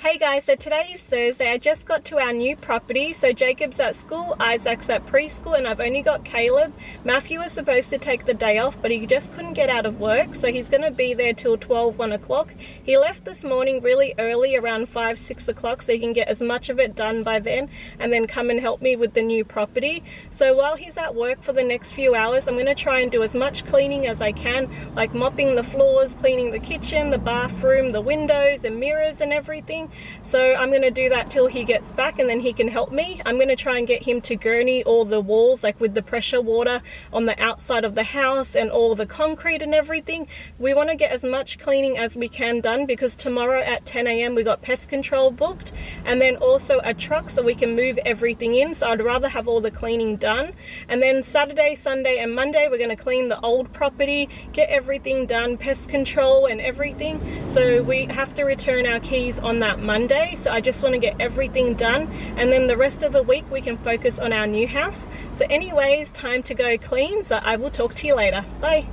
Hey guys, so today is Thursday. I just got to our new property. So Jacob's at school, Isaac's at preschool, and I've only got Caleb. Matthew was supposed to take the day off, but he just couldn't get out of work. So he's going to be there till 12, 1 o'clock. He left this morning really early, around 5, 6 o'clock, so he can get as much of it done by then and then come and help me with the new property. So while he's at work for the next few hours, I'm going to try and do as much cleaning as I can, like mopping the floors, cleaning the kitchen, the bathroom, the windows and mirrors and everything. So I'm going to do that till he gets back and then he can help me. I'm going to try and get him to gurney all the walls, like with the pressure water on the outside of the house and all the concrete and everything. We want to get as much cleaning as we can done because tomorrow at 10 a.m. we got pest control booked and then also a truck so we can move everything in. So I'd rather have all the cleaning done. And then Saturday, Sunday and Monday we're going to clean the old property, get everything done, pest control and everything. So we have to return our keys on that Monday, so I just want to get everything done and then the rest of the week we can focus on our new house. So anyways, time to go clean, so I will talk to you later. Bye.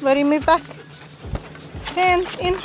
Let him move back. Hands in.